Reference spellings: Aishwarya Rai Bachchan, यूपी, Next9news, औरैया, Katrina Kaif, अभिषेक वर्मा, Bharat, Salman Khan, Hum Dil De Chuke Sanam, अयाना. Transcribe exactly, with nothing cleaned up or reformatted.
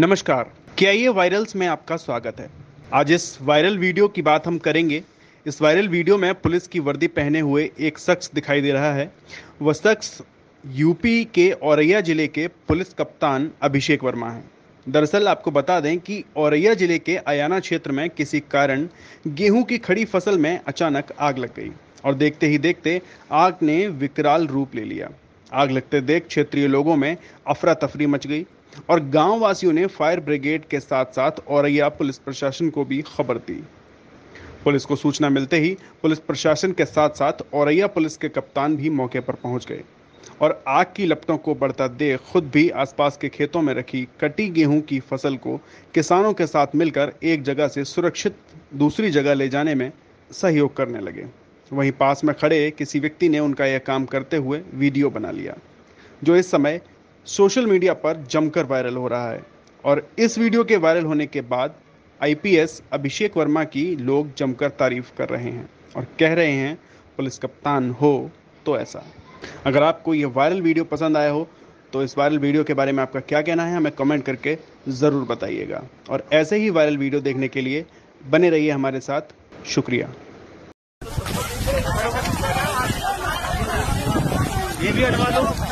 नमस्कार, क्या ये वायरल्स में आपका स्वागत है। आज इस वायरल वीडियो की बात हम करेंगे। इस वायरल वीडियो में पुलिस की वर्दी पहने हुए एक शख्स दिखाई दे रहा है। वह शख्स यूपी के औरैया जिले के पुलिस कप्तान अभिषेक वर्मा हैं। दरअसल आपको बता दें कि औरैया जिले के अयाना क्षेत्र में किसी कारण गेहूं की खड़ी फसल में अचानक आग लग गई और देखते ही देखते आग ने विकराल रूप ले लिया। आग लगते देख क्षेत्रीय लोगों में अफरा तफरी मच गई और गाँव वासियों ने फायर ब्रिगेड के साथ साथ औरैया पुलिस प्रशासन को भी खबर दी। पुलिस को सूचना मिलते ही पुलिस प्रशासन के साथ साथ औरैया पुलिस के कप्तान भी मौके पर पहुंच गए और आग की लपटों को बढ़ता देख खुद भी आसपास के खेतों में रखी कटी गेहूं की फसल को किसानों के साथ मिलकर एक जगह से सुरक्षित दूसरी जगह ले जाने में सहयोग करने लगे। वहीं पास में खड़े किसी व्यक्ति ने उनका यह काम करते हुए वीडियो बना लिया, जो इस समय सोशल मीडिया पर जमकर वायरल हो रहा है। और इस वीडियो के वायरल होने के बाद I P S अभिषेक वर्मा की लोग जमकर तारीफ कर रहे हैं और कह रहे हैं पुलिस कप्तान हो तो ऐसा। अगर आपको ये वायरल वीडियो पसंद आया हो तो इस वायरल वीडियो के बारे में आपका क्या कहना है हमें कमेंट करके ज़रूर बताइएगा। और ऐसे ही वायरल वीडियो देखने के लिए बने रहिए हमारे साथ। शुक्रिया। ये भी हटवा दो।